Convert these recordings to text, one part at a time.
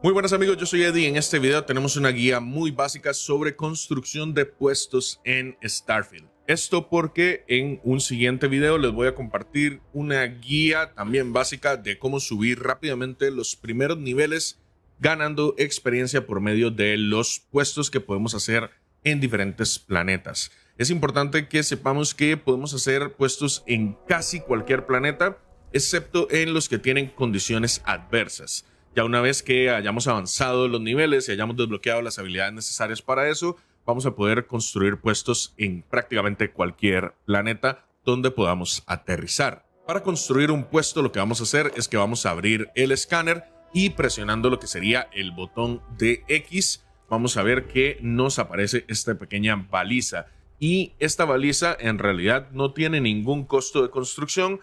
Muy buenas amigos, yo soy Eddie y en este video tenemos una guía muy básica sobre construcción de puestos en Starfield. Esto porque en un siguiente video les voy a compartir una guía también básica de cómo subir rápidamente los primeros niveles ganando experiencia por medio de los puestos que podemos hacer en diferentes planetas. Es importante que sepamos que podemos hacer puestos en casi cualquier planeta, excepto en los que tienen condiciones adversas. Ya una vez que hayamos avanzado los niveles y hayamos desbloqueado las habilidades necesarias para eso, vamos a poder construir puestos en prácticamente cualquier planeta donde podamos aterrizar. Para construir un puesto lo que vamos a hacer es que vamos a abrir el escáner y presionando lo que sería el botón de X, vamos a ver que nos aparece esta pequeña baliza. Y esta baliza en realidad no tiene ningún costo de construcción.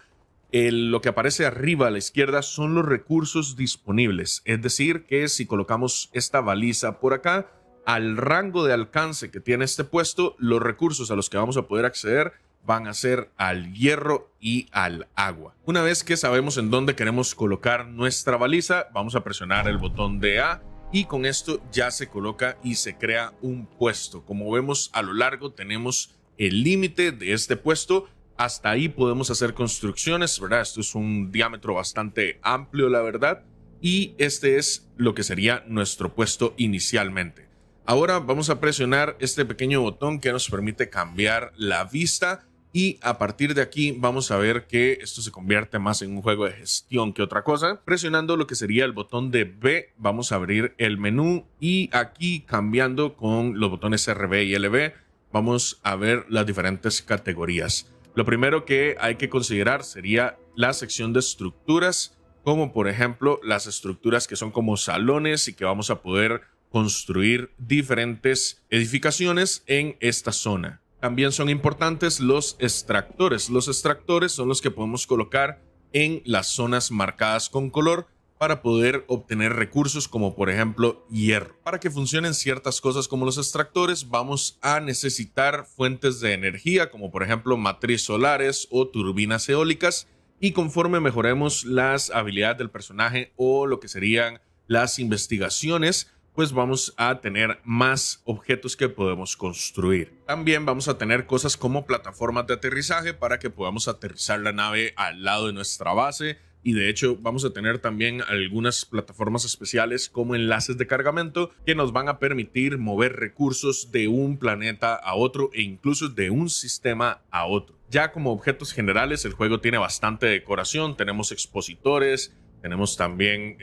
Lo que aparece arriba a la izquierda son los recursos disponibles, es decir que si colocamos esta baliza por acá, al rango de alcance que tiene este puesto, los recursos a los que vamos a poder acceder van a ser al hierro y al agua. Una vez que sabemos en dónde queremos colocar nuestra baliza, vamos a presionar el botón de A y con esto ya se coloca y se crea un puesto. Como vemos, a lo largo tenemos el límite de este puesto. Hasta ahí podemos hacer construcciones, ¿verdad? Esto es un diámetro bastante amplio, la verdad. Y este es lo que sería nuestro puesto inicialmente. Ahora vamos a presionar este pequeño botón que nos permite cambiar la vista. Y a partir de aquí vamos a ver que esto se convierte más en un juego de gestión que otra cosa. Presionando lo que sería el botón de B, vamos a abrir el menú. Y aquí cambiando con los botones RB y LB, vamos a ver las diferentes categorías. Lo primero que hay que considerar sería la sección de estructuras, como por ejemplo las estructuras que son como salones y que vamos a poder construir diferentes edificaciones en esta zona. También son importantes los extractores. Los extractores son los que podemos colocar en las zonas marcadas con color para poder obtener recursos como por ejemplo hierro. Para que funcionen ciertas cosas como los extractores vamos a necesitar fuentes de energía como por ejemplo matriz solares o turbinas eólicas, y conforme mejoremos las habilidades del personaje o lo que serían las investigaciones, pues vamos a tener más objetos que podemos construir. También vamos a tener cosas como plataformas de aterrizaje para que podamos aterrizar la nave al lado de nuestra base. Y de hecho vamos a tener también algunas plataformas especiales como enlaces de cargamento que nos van a permitir mover recursos de un planeta a otro e incluso de un sistema a otro. Ya como objetos generales el juego tiene bastante decoración, tenemos expositores, tenemos también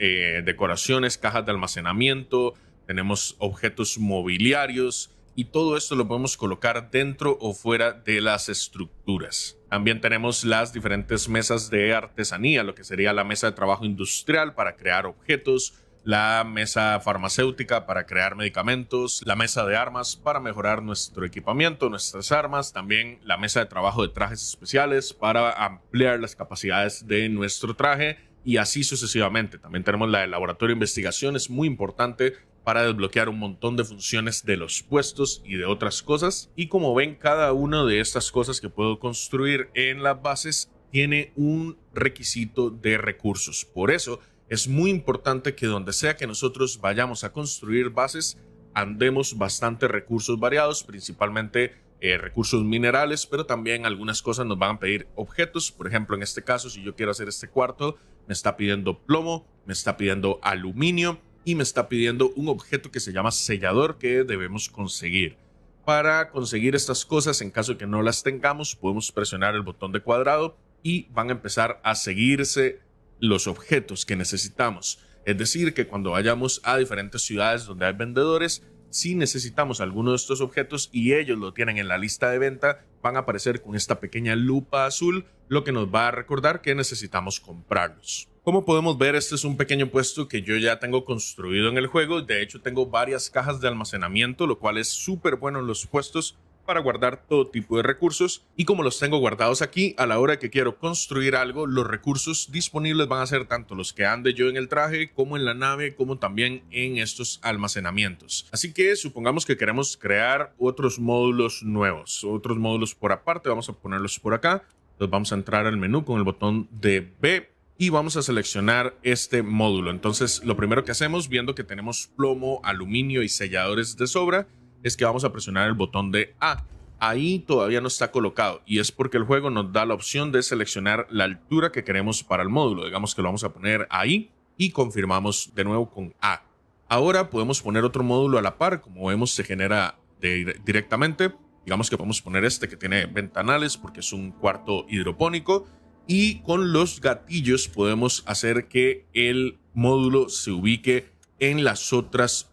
decoraciones, cajas de almacenamiento, tenemos objetos mobiliarios. Y todo esto lo podemos colocar dentro o fuera de las estructuras. También tenemos las diferentes mesas de artesanía, lo que sería la mesa de trabajo industrial para crear objetos, la mesa farmacéutica para crear medicamentos, la mesa de armas para mejorar nuestro equipamiento, nuestras armas, también la mesa de trabajo de trajes especiales para ampliar las capacidades de nuestro traje y así sucesivamente. También tenemos la de laboratorio de investigación, es muy importante para desbloquear un montón de funciones de los puestos y de otras cosas. Y como ven, cada una de estas cosas que puedo construir en las bases tiene un requisito de recursos. Por eso es muy importante que donde sea que nosotros vayamos a construir bases, andemos bastante recursos variados, principalmente recursos minerales, pero también algunas cosas nos van a pedir objetos. Por ejemplo, en este caso, si yo quiero hacer este cuarto, me está pidiendo plomo, me está pidiendo aluminio, y me está pidiendo un objeto que se llama sellador que debemos conseguir. Para conseguir estas cosas, en caso de que no las tengamos, podemos presionar el botón de cuadrado y van a empezar a seguirse los objetos que necesitamos. Es decir, que cuando vayamos a diferentes ciudades donde hay vendedores, si necesitamos alguno de estos objetos y ellos lo tienen en la lista de venta, van a aparecer con esta pequeña lupa azul, lo que nos va a recordar que necesitamos comprarlos. Como podemos ver, este es un pequeño puesto que yo ya tengo construido en el juego. De hecho, tengo varias cajas de almacenamiento, lo cual es súper bueno en los puestos para guardar todo tipo de recursos. Y como los tengo guardados aquí, a la hora que quiero construir algo, los recursos disponibles van a ser tanto los que ande yo en el traje, como en la nave, como también en estos almacenamientos. Así que supongamos que queremos crear otros módulos nuevos, otros módulos por aparte. Vamos a ponerlos por acá. Entonces vamos a entrar al menú con el botón de B. y vamos a seleccionar este módulo. Entonces, lo primero que hacemos, viendo que tenemos plomo, aluminio y selladores de sobra, es que vamos a presionar el botón de A. Ahí todavía no está colocado y es porque el juego nos da la opción de seleccionar la altura que queremos para el módulo. Digamos que lo vamos a poner ahí y confirmamos de nuevo con A. Ahora podemos poner otro módulo a la par, como vemos se genera directamente. Digamos que podemos poner este que tiene ventanales porque es un cuarto hidropónico, y con los gatillos podemos hacer que el módulo se ubique en las otras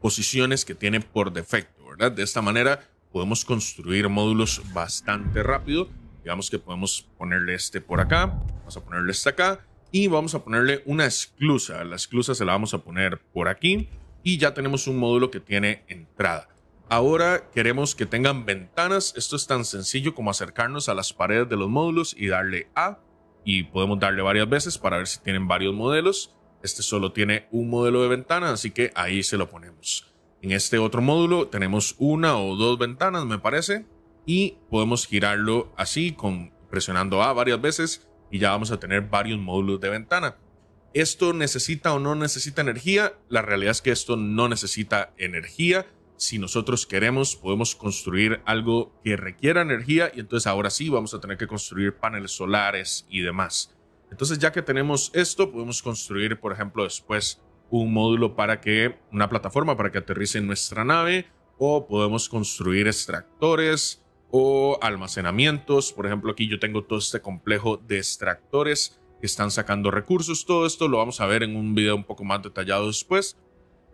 posiciones que tiene por defecto, ¿verdad? De esta manera podemos construir módulos bastante rápido. Digamos que podemos ponerle este por acá, vamos a ponerle este acá y vamos a ponerle una esclusa. La esclusa se la vamos a poner por aquí y ya tenemos un módulo que tiene entrada. Ahora queremos que tengan ventanas. Esto es tan sencillo como acercarnos a las paredes de los módulos y darle A, y podemos darle varias veces para ver si tienen varios modelos. Este solo tiene un modelo de ventana, así que ahí se lo ponemos. En este otro módulo tenemos una o dos ventanas, me parece, y podemos girarlo así presionando A varias veces y ya vamos a tener varios módulos de ventana. ¿Esto necesita o no necesita energía? La realidad es que esto no necesita energía. Si nosotros queremos, podemos construir algo que requiera energía, y entonces ahora sí vamos a tener que construir paneles solares y demás. Entonces, ya que tenemos esto, podemos construir, por ejemplo, después un módulo una plataforma para que aterrice en nuestra nave, o podemos construir extractores o almacenamientos. Por ejemplo, aquí yo tengo todo este complejo de extractores que están sacando recursos. Todo esto lo vamos a ver en un video un poco más detallado después,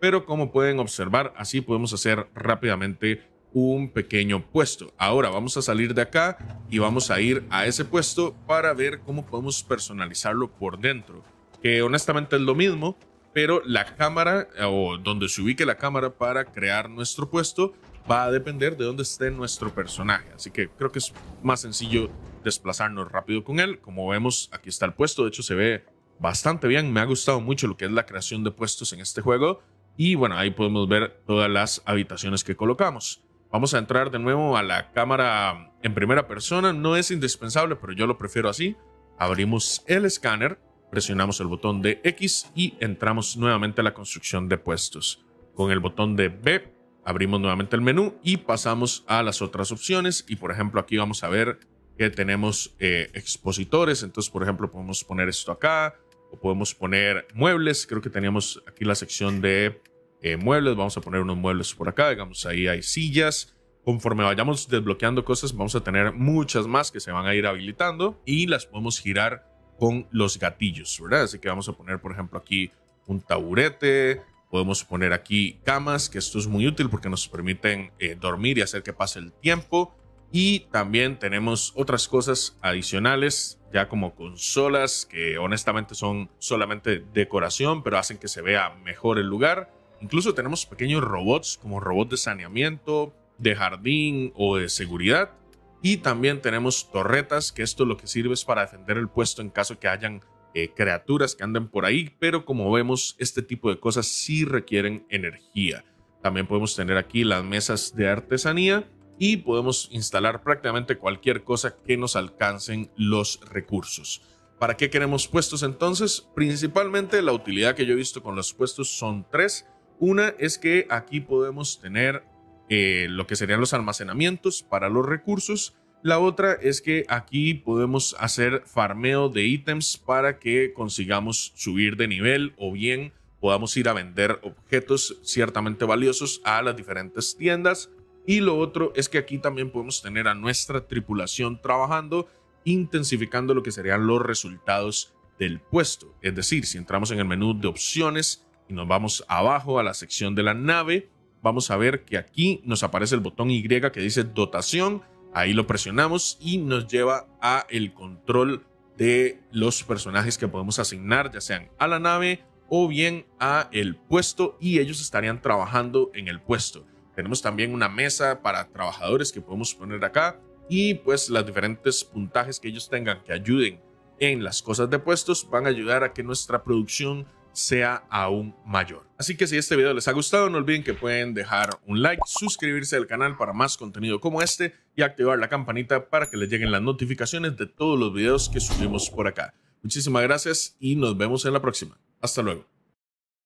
pero como pueden observar, así podemos hacer rápidamente un pequeño puesto. Ahora vamos a salir de acá y vamos a ir a ese puesto para ver cómo podemos personalizarlo por dentro, que honestamente es lo mismo, pero la cámara, o donde se ubique la cámara para crear nuestro puesto, va a depender de dónde esté nuestro personaje. Así que creo que es más sencillo desplazarnos rápido con él. Como vemos, aquí está el puesto. De hecho, se ve bastante bien. Me ha gustado mucho lo que es la creación de puestos en este juego. Y bueno, ahí podemos ver todas las habitaciones que colocamos. Vamos a entrar de nuevo a la cámara en primera persona. No es indispensable, pero yo lo prefiero así. Abrimos el escáner, presionamos el botón de X y entramos nuevamente a la construcción de puestos. Con el botón de B abrimos nuevamente el menú y pasamos a las otras opciones, y por ejemplo aquí vamos a ver que tenemos expositores. Entonces, por ejemplo, podemos poner esto acá o podemos poner muebles. Creo que teníamos aquí la sección de muebles. Vamos a poner unos muebles por acá, digamos ahí hay sillas. Conforme vayamos desbloqueando cosas, vamos a tener muchas más que se van a ir habilitando y las podemos girar con los gatillos, ¿verdad? Así que vamos a poner, por ejemplo, aquí un taburete. Podemos poner aquí camas, que esto es muy útil porque nos permiten dormir y hacer que pase el tiempo. Y también tenemos otras cosas adicionales, ya como consolas, que honestamente son solamente decoración, pero hacen que se vea mejor el lugar. Incluso tenemos pequeños robots, como robots de saneamiento, de jardín o de seguridad. Y también tenemos torretas, que esto lo que sirve es para defender el puesto en caso que hayan criaturas que anden por ahí, pero como vemos, este tipo de cosas sí requieren energía. También podemos tener aquí las mesas de artesanía y podemos instalar prácticamente cualquier cosa que nos alcancen los recursos. ¿Para qué queremos puestos entonces? Principalmente la utilidad que yo he visto con los puestos son tres. Una es que aquí podemos tener lo que serían los almacenamientos para los recursos. La otra es que aquí podemos hacer farmeo de ítems para que consigamos subir de nivel, o bien podamos ir a vender objetos ciertamente valiosos a las diferentes tiendas. Y lo otro es que aquí también podemos tener a nuestra tripulación trabajando, intensificando lo que serían los resultados del puesto. Es decir, si entramos en el menú de opciones y nos vamos abajo a la sección de la nave, vamos a ver que aquí nos aparece el botón Y que dice dotación. Ahí lo presionamos y nos lleva a el control de los personajes que podemos asignar, ya sean a la nave o bien a el puesto, y ellos estarían trabajando en el puesto. Tenemos también una mesa para trabajadores que podemos poner acá, y pues los diferentes puntajes que ellos tengan que ayuden en las cosas de puestos van a ayudar a que nuestra producción sea aún mayor. Así que si este video les ha gustado, no olviden que pueden dejar un like, suscribirse al canal para más contenido como este y activar la campanita para que les lleguen las notificaciones de todos los videos que subimos por acá. Muchísimas gracias y nos vemos en la próxima. Hasta luego.